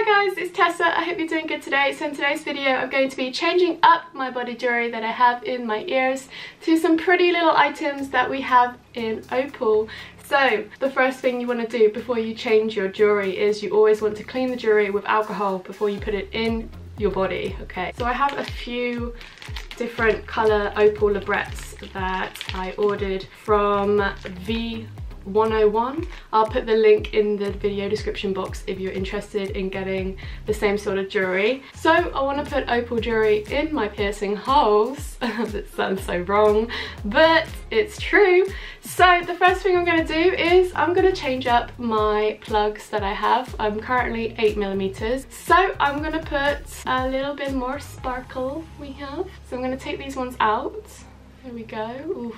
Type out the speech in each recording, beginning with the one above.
Hi guys, it's Tessa. I hope you're doing good today. So in today's video I'm going to be changing up my body jewellery that I have in my ears to some pretty little items that we have in Opal. So the first thing you want to do before you change your jewellery is you always want to clean the jewellery with alcohol before you put it in your body. Okay, so I have a few different colour Opal labrets that I ordered from V. 101. I'll put the link in the video description box if you're interested in getting the same sort of jewellery. So I want to put opal jewellery in my piercing holes. That sounds so wrong, but it's true. So the first thing I'm going to do is I'm going to change up my plugs that I have. I'm currently 8mm, so I'm going to put a little bit more sparkle we have. So I'm going to take these ones out. There we go. Ooh.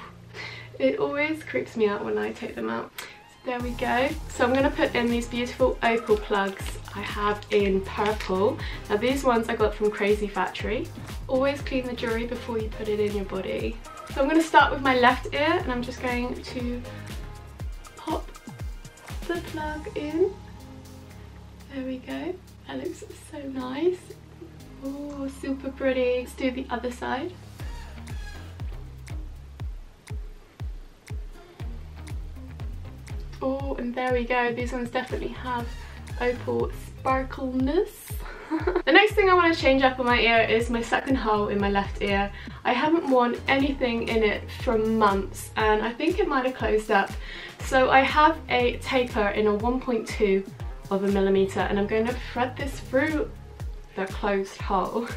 It always creeps me out when I take them out. So there we go. So I'm going to put in these beautiful opal plugs I have in purple. Now these ones I got from Crazy Factory. Always clean the jewellery before you put it in your body. So I'm going to start with my left ear and I'm just going to pop the plug in. There we go. That looks so nice. Oh, super pretty. Let's do the other side. Oh, and there we go. These ones definitely have opal sparkleness. The next thing I want to change up on my ear is my second hole in my left ear. I haven't worn anything in it for months and I think it might have closed up. So I have a taper in a 1.2mm and I'm going to thread this through the closed hole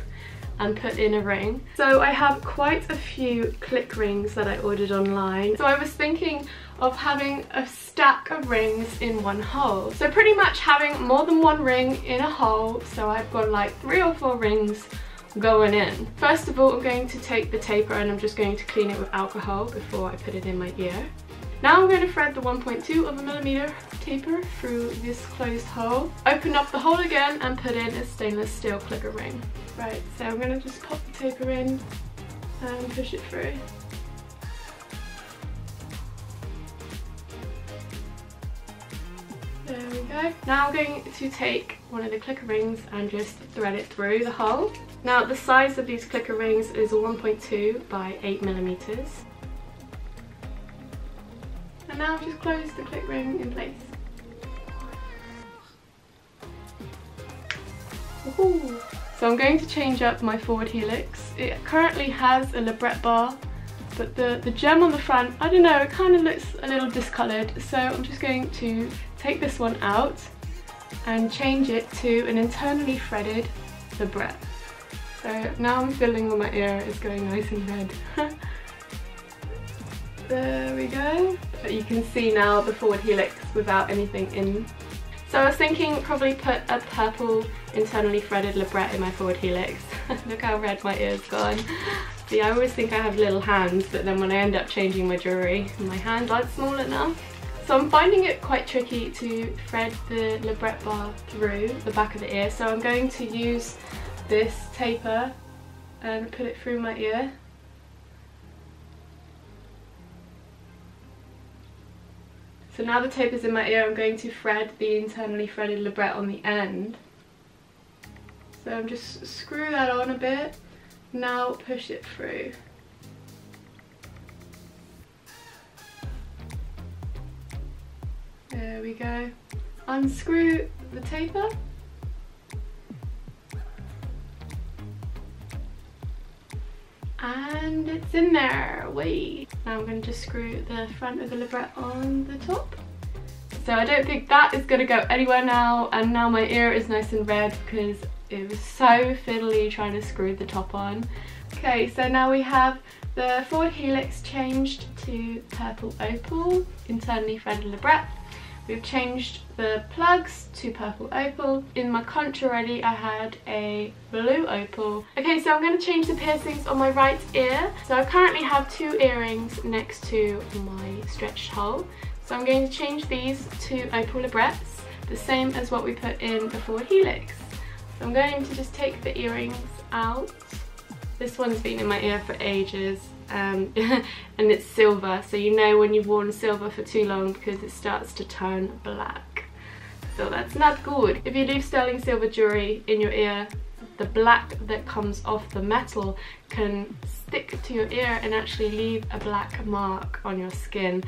and put in a ring. So I have quite a few click rings that I ordered online. So I was thinking of having a stack of rings in one hole. So pretty much having more than one ring in a hole. So I've got like 3 or 4 rings going in. First of all, I'm going to take the taper and I'm just going to clean it with alcohol before I put it in my ear. Now I'm going to thread the 1.2mm taper through this closed hole, open up the hole again and put in a stainless steel clicker ring. Right, so I'm going to just pop the taper in and push it through. There we go. Now I'm going to take one of the clicker rings and just thread it through the hole. Now the size of these clicker rings is 1.2 by 8mm. And now I've just closed the click ring in place. Woohoo. So I'm going to change up my forward helix. It currently has a labret bar, but the gem on the front, I don't know, it kind of looks a little discoloured. So I'm just going to take this one out and change it to an internally threaded labret. So now I'm feeling where my ear is going nice and red. There we go. But you can see now the forward helix without anything in. So I was thinking probably put a purple internally threaded labret in my forward helix. Look how red my ear's gone. See, I always think I have little hands, but then when I end up changing my jewellery, my hands aren't small enough. So I'm finding it quite tricky to thread the labret bar through the back of the ear. So I'm going to use this taper and put it through my ear. So now the tape is in my ear, I'm going to thread the internally threaded labret on the end. So I'm just screw that on a bit, now push it through. There we go. Unscrew the taper. And it's in there, wait. Now I'm going to just screw the front of the labret on the top. So I don't think that is going to go anywhere now, and now my ear is nice and red because it was so fiddly trying to screw the top on. Okay, so now we have the forward helix changed to purple opal, internally threaded labret. We've changed the plugs to purple opal. In my conch already I had a blue opal. Okay, so I'm going to change the piercings on my right ear. So I currently have 2 earrings next to my stretched hole. So I'm going to change these to opal labrets, the same as what we put in the forward helix. So I'm going to just take the earrings out. This one's been in my ear for ages. And it's silver, so you know when you've worn silver for too long because it starts to turn black. so that's not good. If you leave sterling silver jewelry in your ear, the black that comes off the metal can stick to your ear and actually leave a black mark on your skin.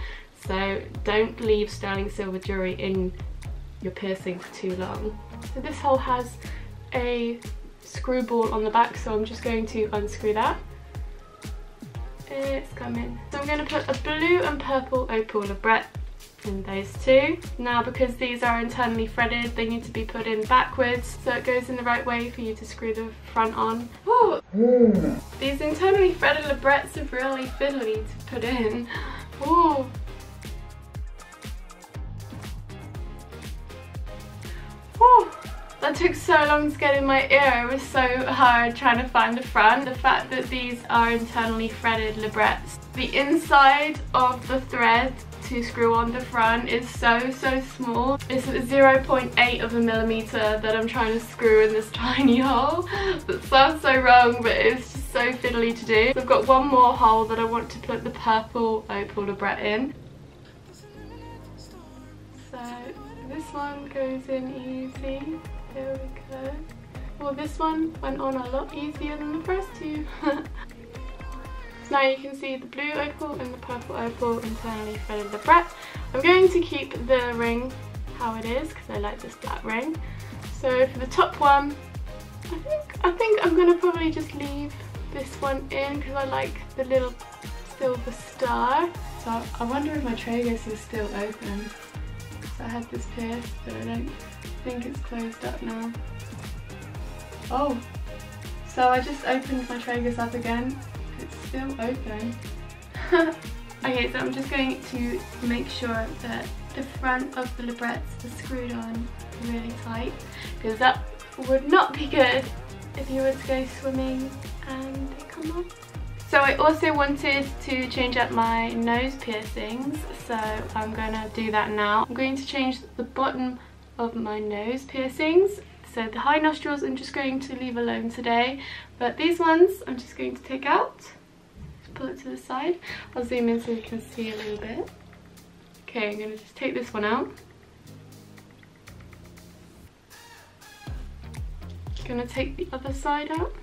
So don't leave sterling silver jewelry in your piercing for too long. So this hole has a screw ball on the back, so I'm just going to unscrew that. It's coming. So I'm going to put a blue and purple opal labret in those two. Now, because these are internally threaded, they need to be put in backwards so it goes in the right way for you to screw the front on. Ooh. Mm. These internally threaded labrets are really fiddly to put in. Ooh. Ooh. That took so long to get in my ear, it was so hard trying to find the front. The fact that these are internally threaded labrets, the inside of the thread to screw on the front is so small. It's 0.8 of a millimeter that I'm trying to screw in this tiny hole. That sounds so wrong, but it's just so fiddly to do. So I've got one more hole that I want to put the purple opal labret in. So this one goes in easy. There we go. Well, this one went on a lot easier than the first two. Now you can see the blue opal and the purple opal internally threaded labret. I'm going to keep the ring how it is because I like this black ring. So for the top one, I think I'm going to probably just leave this one in because I like the little silver star. So I wonder if my tragus is still open. So I had this pierced, but I don't think it's closed up now. Oh! So I just opened my tragus up again. It's still open. Okay, so I'm just going to make sure that the front of the labrets are screwed on really tight, because that would not be good if you were to go swimming and they come off. So I also wanted to change up my nose piercings, so I'm going to do that now. I'm going to change the bottom of my nose piercings. So the high nostrils I'm just going to leave alone today, but these ones I'm just going to take out. Just pull it to the side. I'll zoom in so you can see a little bit. Okay, I'm going to just take this one out. I'm going to take the other side out.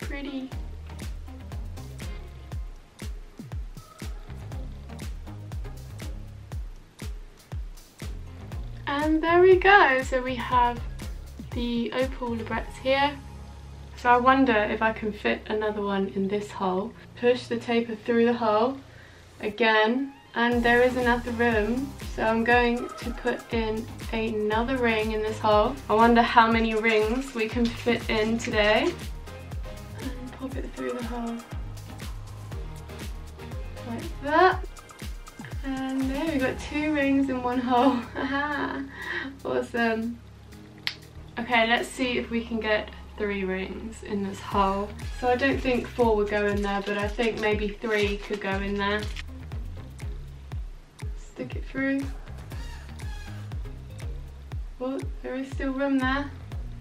Pretty. And there we go, so we have the opal labrets here. So I wonder if I can fit another one in this hole. Push the taper through the hole again, and there is another room, so I'm going to put in another ring in this hole. I wonder how many rings we can fit in today. And pop it through the hole like that, and there we've got two rings in one hole. Aha, awesome. Okay, let's see if we can get three rings in this hole. So I don't think four would go in there, but I think maybe three could go in there. Stick it through. Well, there is still room there.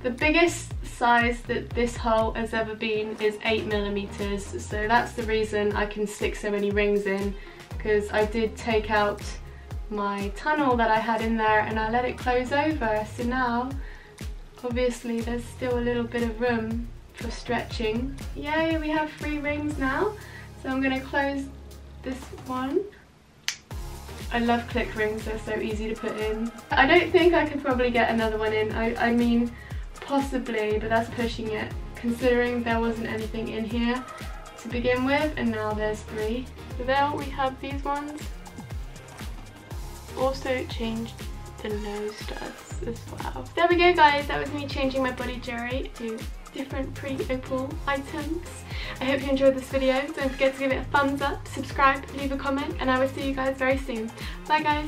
The biggest size that this hole has ever been is 8 millimeters, so that's the reason I can stick so many rings in, because I did take out my tunnel that I had in there and I let it close over, so now obviously there's still a little bit of room for stretching. Yay, we have 3 rings now, so I'm going to close this one. I love click rings, they're so easy to put in. I don't think I could probably get another one in, I mean possibly, but that's pushing it, considering there wasn't anything in here to begin with, and now there's 3. So there we have these ones. Also changed the nose studs as well. There we go guys, that was me changing my body jewelry to different pre-opal items. I hope you enjoyed this video. Don't forget to give it a thumbs up, subscribe, leave a comment, and I will see you guys very soon. Bye guys!